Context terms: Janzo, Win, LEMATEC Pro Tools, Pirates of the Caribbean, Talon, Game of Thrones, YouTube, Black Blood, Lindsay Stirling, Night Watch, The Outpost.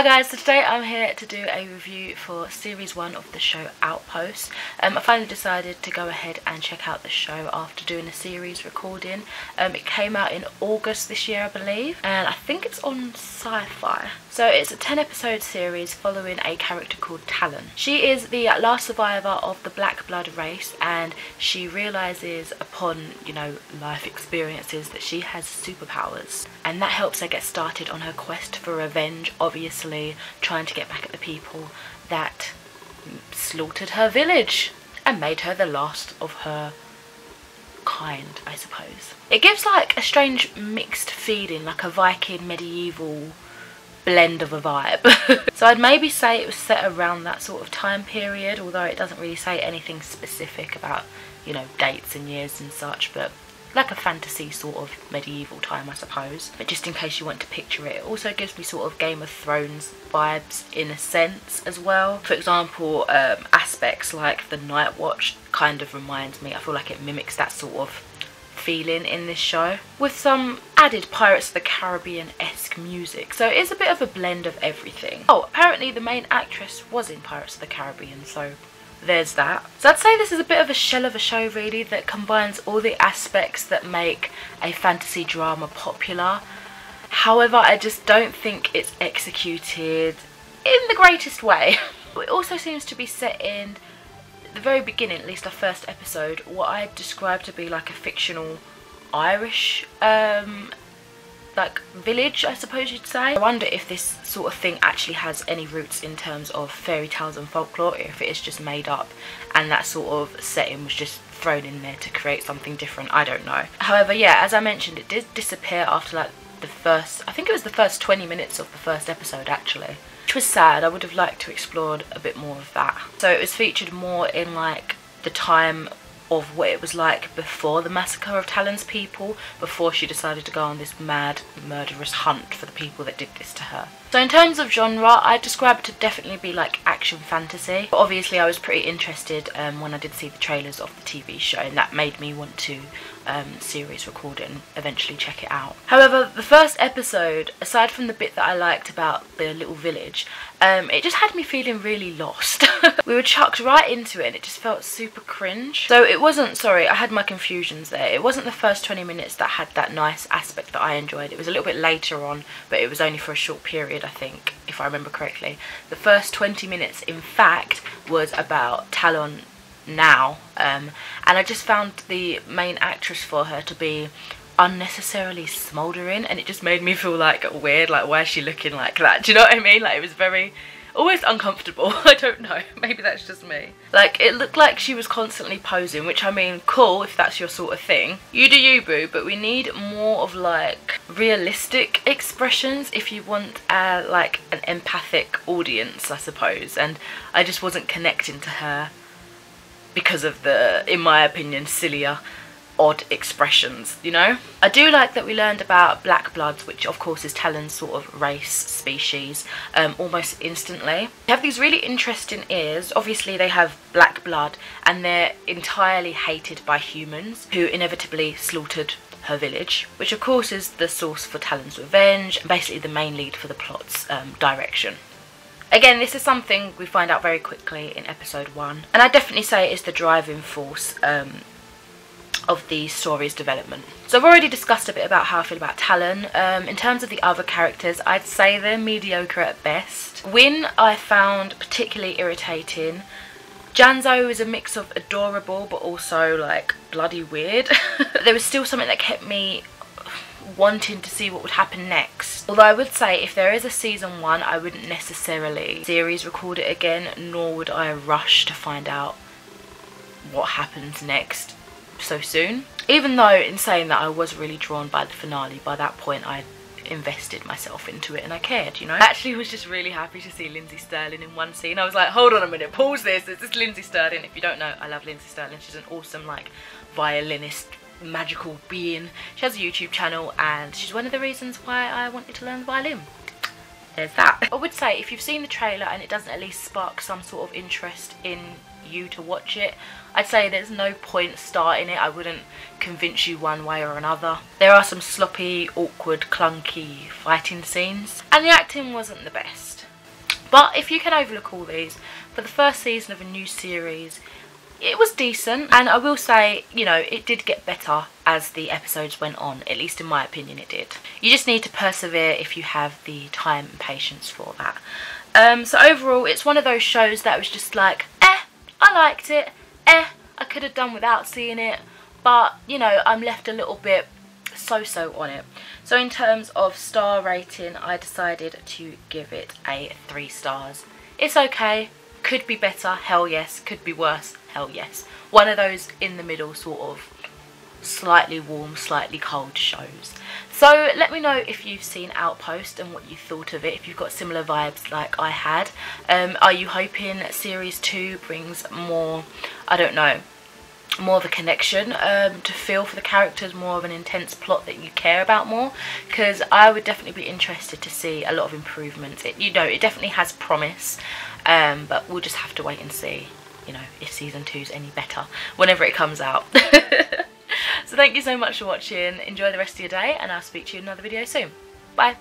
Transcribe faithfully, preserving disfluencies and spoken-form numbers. Hi guys, so today I'm here to do a review for series one of the show Outpost. Um, I finally decided to go ahead and check out the show after doing a series recording. Um, it came out in August this year, I believe, and I think it's on Sci-Fi. So it's a ten episode series following a character called Talon. She is the last survivor of the Black Blood race, and she realises upon, you know, life experiences that she has superpowers, and that helps her get started on her quest for revenge, obviously trying to get back at the people that slaughtered her village and made her the last of her kind, I suppose. It gives like a strange mixed feeling, like a Viking medieval blend of a vibe. So I'd maybe say it was set around that sort of time period, although it doesn't really say anything specific about, you know, dates and years and such, but like a fantasy sort of medieval time, I suppose, but just in case you want to picture it. It also gives me sort of Game of Thrones vibes in a sense as well. For example, um, aspects like the Night Watch kind of reminds me, I feel like it mimics that sort of feeling in this show, with some added Pirates of the Caribbean-esque music, so it is a bit of a blend of everything. Oh, apparently the main actress was in Pirates of the Caribbean, so there's that. So I'd say this is a bit of a shell of a show really, that combines all the aspects that make a fantasy drama popular. However, I just don't think it's executed in the greatest way. It also seems to be set in the very beginning, at least our first episode, what I described to be like a fictional Irish um, like village, I suppose you'd say. I wonder if this sort of thing actually has any roots in terms of fairy tales and folklore, or if it is just made up and that sort of setting was just thrown in there to create something different. I don't know. However, yeah, as I mentioned, it did disappear after like the first, I think it was the first twenty minutes of the first episode actually, which was sad. I would have liked to explore a bit more of that. So it was featured more in like the time of what it was like before the massacre of Talon's people, before she decided to go on this mad, murderous hunt for the people that did this to her. So in terms of genre, I'd describe it to definitely be like action fantasy. But obviously I was pretty interested um, when I did see the trailers of the T V show, and that made me want to um, series record it and eventually check it out. However, the first episode, aside from the bit that I liked about the little village, um, it just had me feeling really lost. We were chucked right into it and it just felt super cringe. So it wasn't, sorry, I had my confusions there. It wasn't the first twenty minutes that had that nice aspect that I enjoyed. It was a little bit later on, but it was only for a short period, I think, if I remember correctly. The first twenty minutes in fact was about Talon now, um, and I just found the main actress for her to be unnecessarily smouldering, and it just made me feel like weird, like why is she looking like that, do you know what I mean? Like it was very almost uncomfortable. I don't know, maybe that's just me. Like it looked like she was constantly posing, which I mean, cool if that's your sort of thing, you do you boo, but we need more of like realistic expressions if you want uh, like an empathic audience, I suppose, and I just wasn't connecting to her because of the, in my opinion, sillier odd expressions, you know? I do like that we learned about Black Bloods, which of course is Talon's sort of race, species, um, almost instantly. They have these really interesting ears. Obviously they have Black Blood and they're entirely hated by humans who inevitably slaughtered her village, which of course is the source for Talon's revenge and basically the main lead for the plot's um, direction. Again, this is something we find out very quickly in episode one, and I definitely say it is the driving force um, of the story's development. So I've already discussed a bit about how I feel about Talon. Um, in terms of the other characters, I'd say they're mediocre at best. Win I found particularly irritating. Janzo is a mix of adorable but also like bloody weird. There was still something that kept me wanting to see what would happen next. Although I would say if there is a season one, I wouldn't necessarily series record it again, nor would I rush to find out what happens next so soon. Even though in saying that, I was really drawn by the finale. By that point I invested myself into it and I cared, you know. I actually was just really happy to see Lindsay Stirling in one scene. I was like, hold on a minute, pause this, this is Lindsay Stirling. If you don't know, I love Lindsay Stirling. She's an awesome like violinist, magical being. She has a YouTube channel and she's one of the reasons why I wanted to learn the violin. there's that. I would say if you've seen the trailer and it doesn't at least spark some sort of interest in you to watch it, I'd say there's no point starting it. I wouldn't convince you one way or another. There are some sloppy, awkward, clunky fighting scenes, and the acting wasn't the best. But if you can overlook all these, for the first season of a new series, it was decent. And I will say, you know, it did get better as the episodes went on, at least in my opinion it did. You just need to persevere if you have the time and patience for that. Um, so overall, it's one of those shows that was just like, eh, I liked it, eh, I could have done without seeing it, but, you know, I'm left a little bit so-so on it. So in terms of star rating, I decided to give it a three stars. It's okay, could be better, hell yes, could be worse, hell yes. One of those in the middle sort of slightly warm, slightly cold shows. So let me know if you've seen Outpost and what you thought of it, if you've got similar vibes like I had. Um, are you hoping series two brings more, I don't know, more of a connection um, to feel for the characters, more of an intense plot that you care about more? Because I would definitely be interested to see a lot of improvements. It, you know, it definitely has promise, um, but we'll just have to wait and see, you know, if season two's any better whenever it comes out. So thank you so much for watching. Enjoy the rest of your day, and I'll speak to you in another video soon. Bye.